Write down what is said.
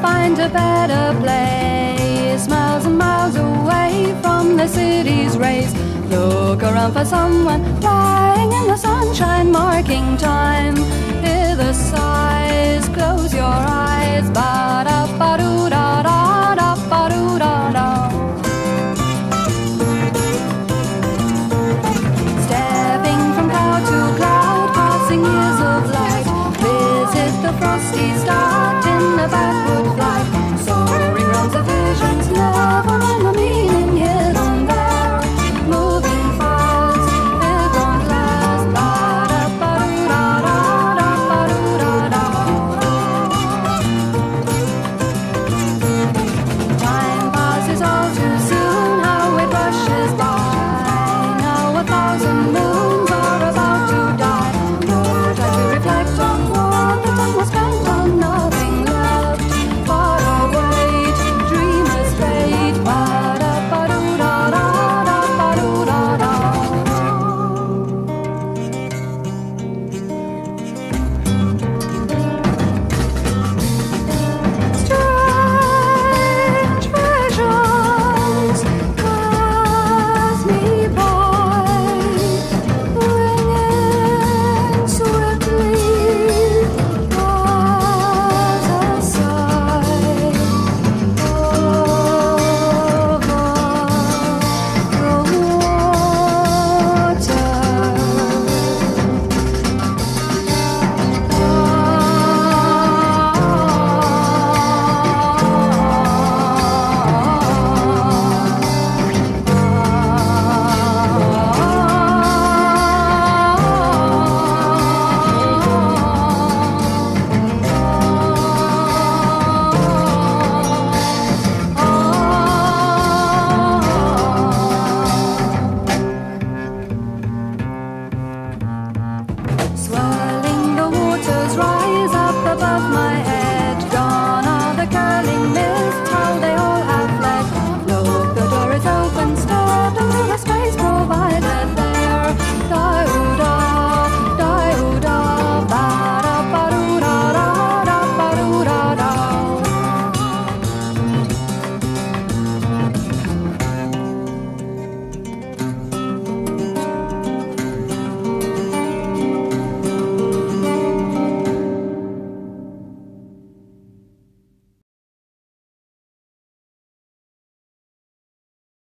find a better place, miles and miles away from the city's race. Look around for someone lying in the sunshine, marking time. Hear the sighs, close your eyes, ba da ba do da da da.